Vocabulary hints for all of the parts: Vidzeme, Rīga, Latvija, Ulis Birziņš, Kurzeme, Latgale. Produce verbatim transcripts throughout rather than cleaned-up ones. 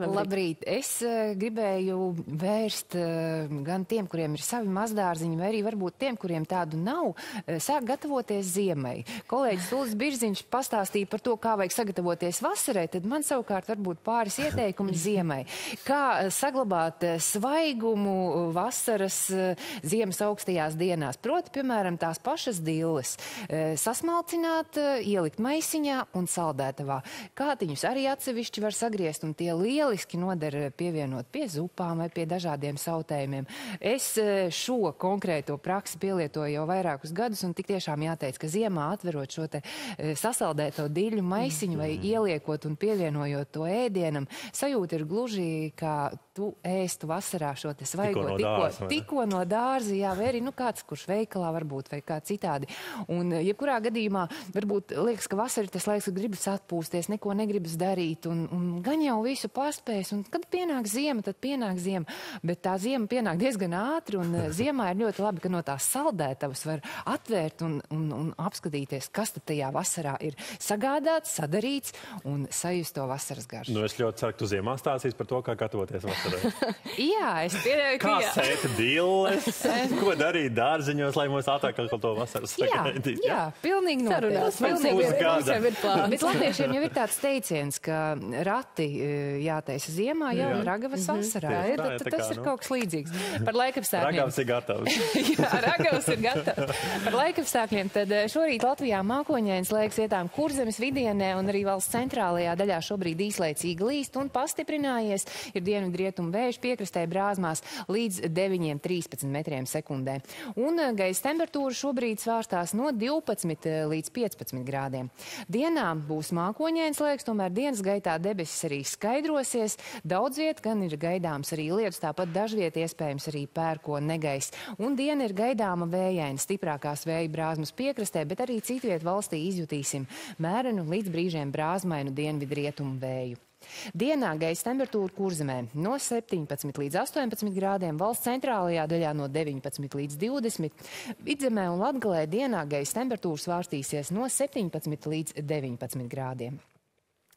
Labrīt! Es gribēju vērst gan tiem, kuriem ir savi mazdārziņi, vai arī varbūt tiem, kuriem tādu nav, sāk gatavoties ziemai. Kolēģis Ulis Birziņš pastāstīja par to, kā vajag sagatavoties vasarai, tad man savukārt varbūt pāris ieteikumi ziemai. Kā saglabāt svaigumu vasaras ziemas augstajās dienās? Proti, piemēram, tās pašas dilles. Sasmalcināt, ielikt maisiņā un saldētavā. Kātiņus arī atsevišķi var sagriezt, un tie lieli lieliski noder pievienot pie zupām vai pie dažādiem sautējumiem. Es šo konkrēto praksi pielietoju jau vairākus gadus, un tik tiešām jāteic, ka ziemā atverot šo te sasaldēto diļu maisiņu vai ieliekot un pievienojot to ēdienam, sajūta ir gluži, kā tu ēstu vasarā šo te svaigo tikko no dārza, jā, vai arī nu kāds, kurš veikalā varbūt, vai kā citādi. Un jebkurā gadījumā varbūt liekas, ka vasara ir tas laiks, ka gribas atpūsties, neko negribas darīt, un, un gan jau visu pār spējas, un kad pienāk ziema, tad pienāk ziema, bet tā ziema pienāk diezgan ātri, un ziemā ir ļoti labi, ka no tās saldētavas var atvērt un, un, un apskatīties, kas tad tajā vasarā ir sagādāts, sadarīts, un sajust to vasaras garšu. Nu, es ļoti ceru, ka tu ziemā stāstīsi par to, kā gatavoties vasarai. Jā, es pieļauju, ka jā. Kā sēt dilles, ko darīt dārziņos, lai mums ātrāk kaut to vasaras sagaidīt. Jā, jā, pilnīgi noteikti. Pilnīgi noteikti. Bet latviešiem jau ir tāds teiciens, ka rati, jā, jātaisa ziemā, jau jā. Ragavas vasarā. Mm -hmm. Tas tā kā, ir nu? Kaut kas līdzīgs. Par laikapstākļiem. Ragavas ir gatavs. Jā, ragavas ir gatavs. Par laikapstākļiem. Tad šorīt Latvijā mākoņains laiks vietām Kurzemes vidienē un arī valsts centrālajā daļā šobrīd īslaicīgi līst un pastiprinājies. Ir dienvidrietumu vējš piekrastē brāzmās līdz deviņiem trīspadsmit metriem sekundē. Un gaisa temperatūra šobrīd svārstās no divpadsmit līdz piecpadsmit grādiem. Dienā būs mākoņains laiks, tomēr dienas gaitā debesis arī skaidros. Daudz viet gan ir gaidāms arī lietus, tāpat dažviet iespējams arī pērko negaiss. Un diena ir gaidāma vējaina, stiprākās vēja brāzmas piekrastē, bet arī citviet valstī izjutīsim mērenu līdz brīžiem brāzmainu dienvidrietumu vēju. Dienā gaisa temperatūra Kurzemē no septiņpadsmit līdz astoņpadsmit grādiem, valsts centrālajā daļā no deviņpadsmit līdz divdesmit. Vidzemē un Latgalē dienā gaisa temperatūra svārstīsies no septiņpadsmit līdz deviņpadsmit grādiem.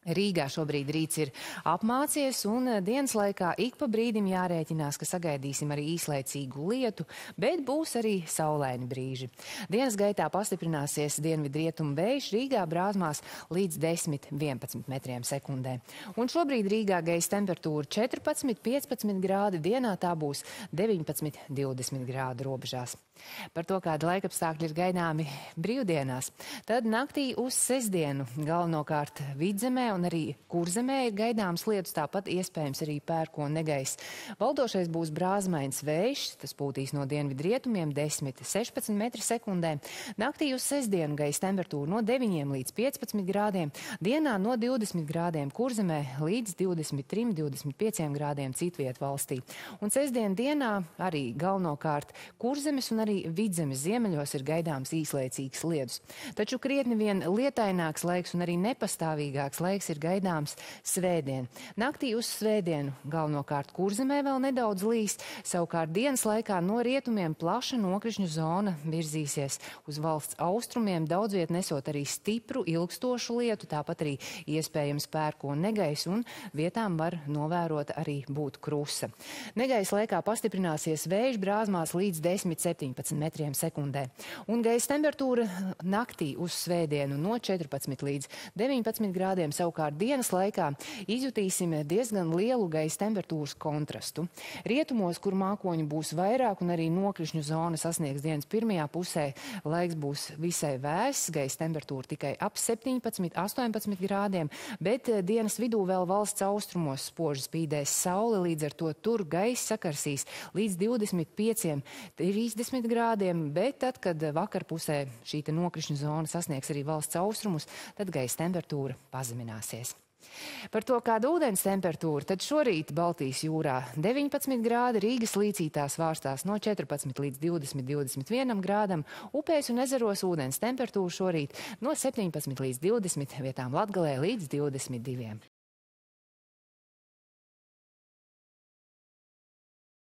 Rīgā šobrīd rīts ir apmācies, un dienas laikā ik pa brīdim jārēķinās, ka sagaidīsim arī īslaicīgu lietu, bet būs arī saulaini brīži. Dienas gaitā pastiprināsies dienvidrietumu vējš, Rīgā brāzmās līdz desmit līdz vienpadsmit metriem sekundē. Un šobrīd Rīgā gaisa temperatūra četrpadsmit līdz piecpadsmit grādi, dienā tā būs deviņpadsmit līdz divdesmit grādu robežās. Par to, kāda laikapstākļi ir gaidāmi brīvdienās, tad naktī uz sestdienu galvenokārt Vidzemē un arī Kurzemē ir gaidāms lietus, tāpat iespējams arī pērko negaiss. Valdošais būs brāzmains vējš, tas pūtīs no dienvidrietumiem desmit līdz sešpadsmit metri sekundē. Naktī uz sestdienu gaisa temperatūra no deviņiem līdz piecpadsmit grādiem, dienā no divdesmit grādiem Kurzemē līdz divdesmit trim līdz divdesmit pieciem grādiem citviet valstī. Un sestdien dienā arī galvenokārt Kurzemes un arī Vidzemes ziemeļos ir gaidāms īslaicīgs lietus. Taču krietni vien lietaināks laiks un arī nepastāvīgāks laiks ir gaidāms svētdien. Naktī uz svētdienu galvenokārt Kurzemē vēl nedaudz līst, savukārt dienas laikā no rietumiem plaša nokrišņu zona virzīsies uz valsts austrumiem, daudzviet nesot arī stipru, ilgstošu lietu, tāpat arī iespējams pērko negaiss, un vietām var novērot arī būt krusa. Negaiss laikā pastiprināsies vējš brāzmās līdz desmit līdz septiņpadsmit metriem sekundē. Un gaisa temperatūra naktī uz svētdienu no četrpadsmit līdz deviņpadsmit grādiem, savukārt dienas laikā izjutīsim diezgan lielu gaisa temperatūras kontrastu. Rietumos, kur mākoņi būs vairāk un arī nokrišņu zona sasniegs dienas pirmajā pusē, laiks būs visai vēss, gaisa temperatūra tikai ap septiņpadsmit līdz astoņpadsmit grādiem, bet dienas vidū vēl valsts austrumos spoži spīdēs saule, līdz ar to tur gaisa sakarsīs līdz divdesmit pieciem līdz trīsdesmit grādiem, bet tad, kad vakar pusē šī te nokrišņu zona sasniegs arī valsts austrumus, tad gaisa temperatūra pazeminās. Par to, kāda ūdens temperatūra, tad šorīt Baltijas jūrā deviņpadsmit grādi, Rīgas līcītā svārstās no četrpadsmit līdz divdesmit, divdesmit vienam grādam, upēs un ezeros ūdens temperatūra šorīt no septiņpadsmit līdz divdesmit, vietām Latgalē līdz divdesmit diviem.